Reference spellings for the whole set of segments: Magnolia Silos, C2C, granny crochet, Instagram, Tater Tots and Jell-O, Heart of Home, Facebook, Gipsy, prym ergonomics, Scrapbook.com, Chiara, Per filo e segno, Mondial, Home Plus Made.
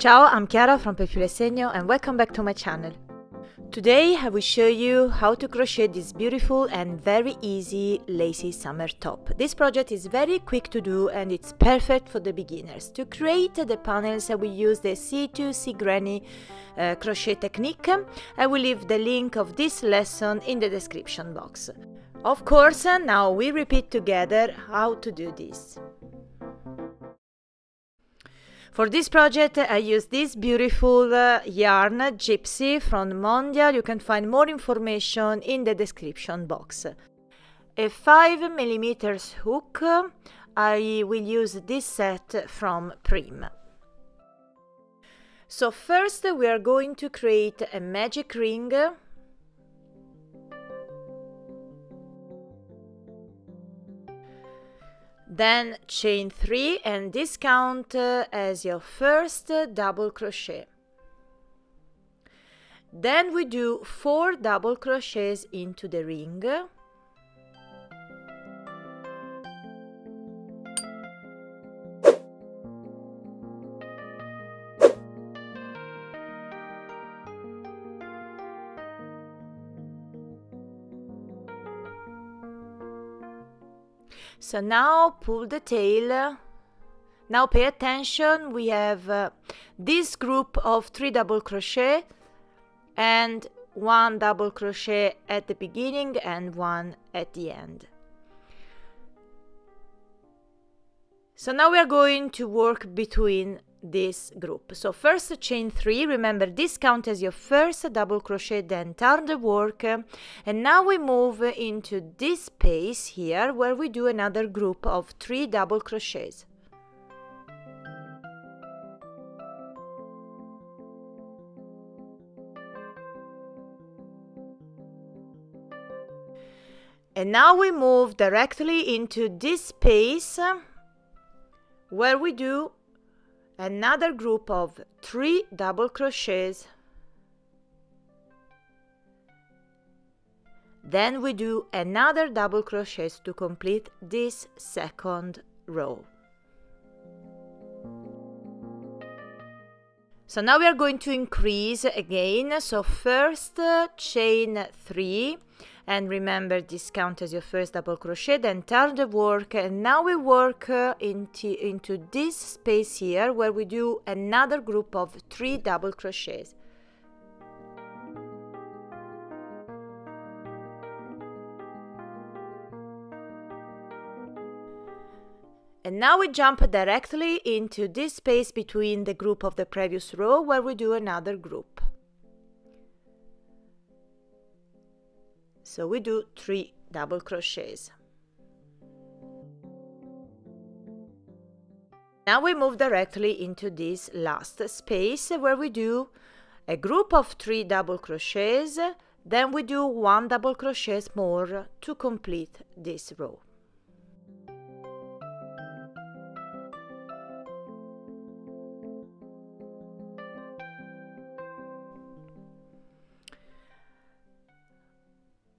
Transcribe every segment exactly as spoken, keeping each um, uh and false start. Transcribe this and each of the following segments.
Ciao, I'm Chiara from Per filo e segno and welcome back to my channel. Today I will show you how to crochet this beautiful and very easy lacy summer top. This project is very quick to do and it's perfect for the beginners. To create the panels I will use the C two C granny uh, crochet technique. I will leave the link of this lesson in the description box. Of course, now we repeat together how to do this. For this project I used this beautiful uh, yarn Gipsy from Mondial. You can find more information in the description box. A five millimeter hook. I will use this set from Prym. So first we are going to create a magic ring. Then chain three and this count uh, as your first uh, double crochet. Then we do four double crochets into the ring. So now pull the tail. Now pay attention, we have uh, this group of three double crochet and one double crochet at the beginning and one at the end. So now we are going to work between this group. So first chain three, remember this count as your first double crochet, then turn the work, and now we move into this space here where we do another group of three double crochets. And now we move directly into this space where we do another group of three double crochets, then we do another double crochets to complete this second row. So now we are going to increase again, so first uh, chain three and remember this count as your first double crochet, then turn the work, and now we work uh, into, into this space here where we do another group of three double crochets. And now we jump directly into this space between the group of the previous row where we do another group. So we do three double crochets. Now we move directly into this last space where we do a group of three double crochets, then we do one double crochet more to complete this row.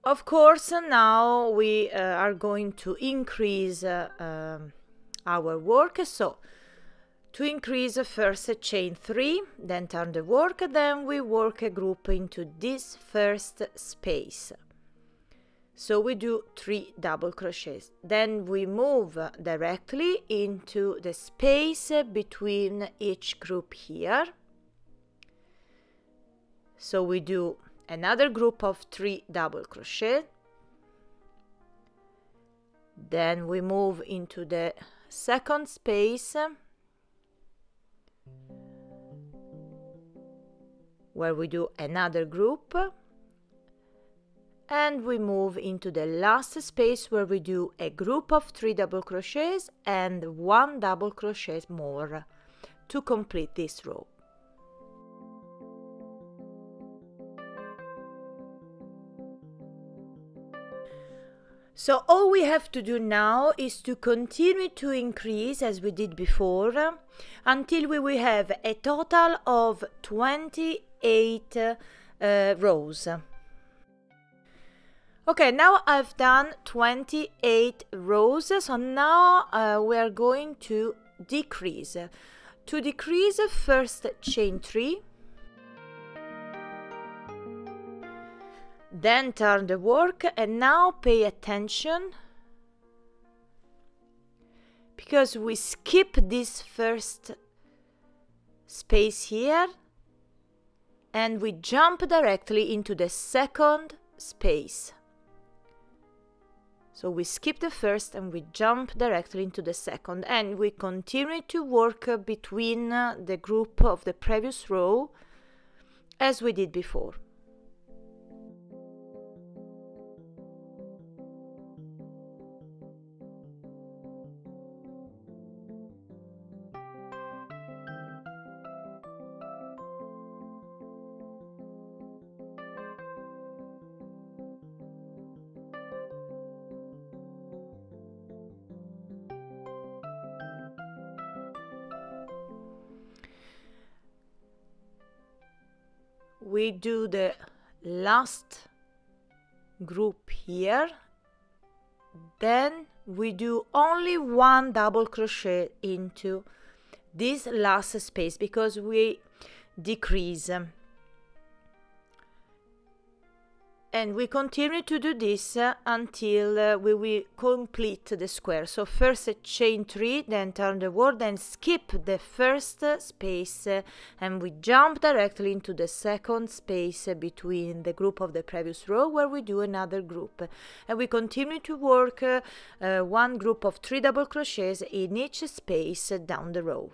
Of course, now we uh, are going to increase uh, um, our work, so to increase uh, first uh, chain three, then turn the work, then we work a group into this first space. So we do three double crochets, then we move directly into the space between each group here. So we do another group of three double crochet, then we move into the second space where we do another group, and we move into the last space where we do a group of three double crochets and one double crochet more to complete this row. So all we have to do now is to continue to increase as we did before until we will have a total of twenty-eight uh, rows. Okay, now I've done twenty-eight rows, so now uh, we are going to decrease. to decrease first chain three, then turn the work, and now pay attention because we skip this first space here and we jump directly into the second space. So we skip the first and we jump directly into the second, and we continue to work between the group of the previous row as we did before. We do the last group here, then we do only one double crochet into this last space because we decrease, and we continue to do this until we will complete the square. So first chain three, then turn the work, then skip the first space and we jump directly into the second space between the group of the previous row, where we do another group, and we continue to work uh, uh, one group of three double crochets in each space down the row.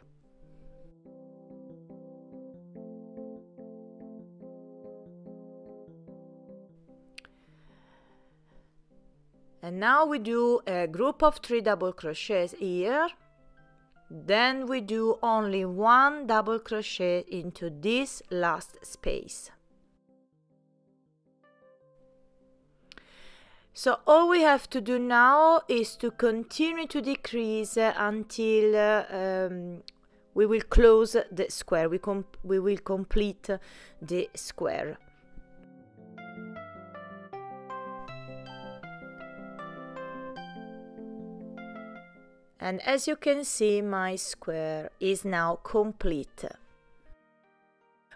And now we do a group of three double crochets here, then we do only one double crochet into this last space. So all we have to do now is to continue to decrease until uh, um, we will close the square, we, com we will complete the square. And as you can see, my square is now complete.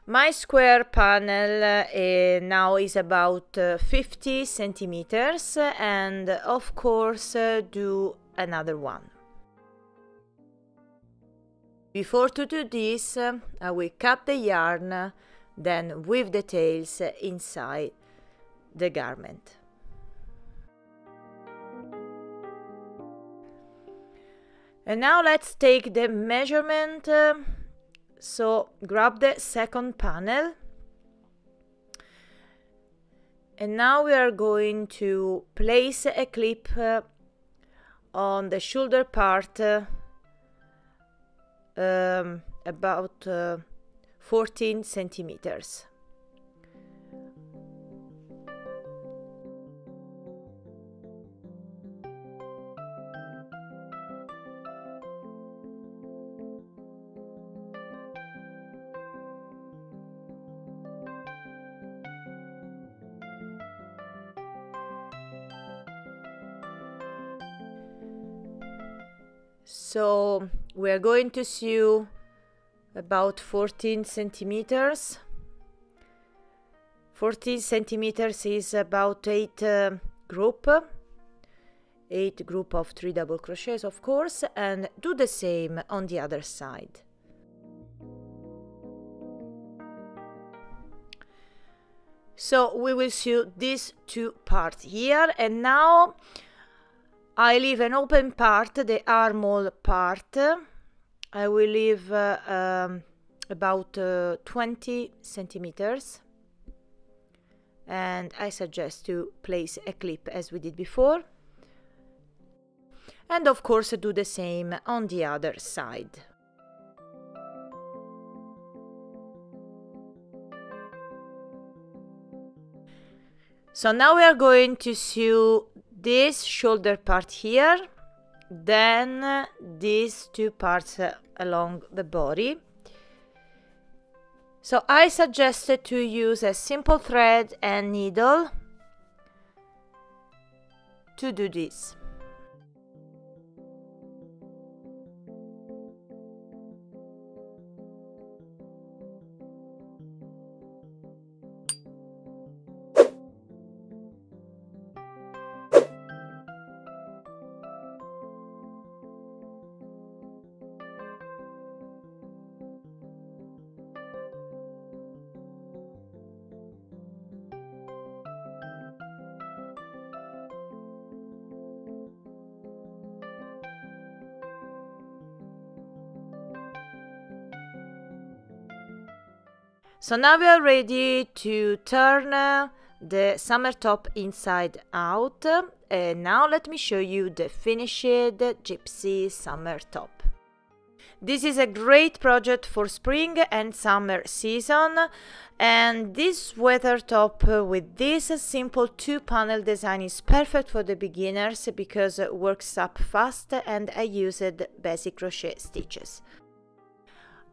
My square panel uh, now is about uh, fifty centimeters, and of course uh, do another one. Before to do this, uh, I will cut the yarn, uh, then weave the tails uh, inside the garment. And now let's take the measurement. Uh, so grab the second panel, and now we are going to place a clip uh, on the shoulder part uh, um, about uh, fourteen centimeters. So we are going to sew about fourteen centimeters. fourteen centimeters is about eight uh, group, eight group of three double crochets, of course, and do the same on the other side. So we will sew these two parts here, and now I leave an open part, the armhole part. I will leave uh, um, about uh, twenty centimeters, and I suggest to place a clip as we did before, and of course do the same on the other side. So now we are going to sew this shoulder part here, then uh, these two parts uh, along the body. So I suggested to use a simple thread and needle to do this. So now we are ready to turn uh, the summer top inside out. Uh, now let me show you the finished Gipsy summer top. This is a great project for spring and summer season, and this weather top with this simple two-panel design is perfect for the beginners because it works up fast, and I used basic crochet stitches.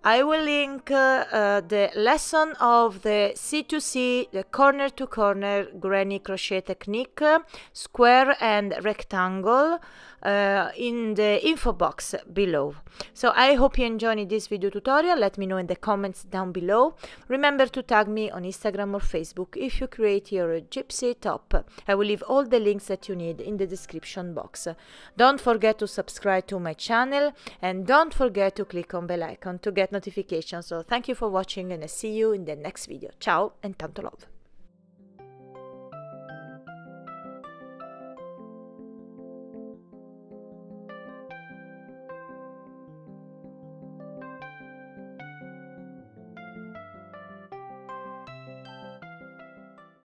I will link uh, uh, the lesson of the C two C, the corner to corner granny crochet technique, uh, square and rectangle, uh, in the info box below. So I hope you enjoyed this video tutorial. Let me know in the comments down below. Remember to tag me on Instagram or Facebook if you create your Gipsy top. I will leave all the links that you need in the description box. Don't forget to subscribe to my channel, and don't forget to click on the bell icon to get notifications. So thank you for watching, and I see you in the next video. Ciao and tanto love.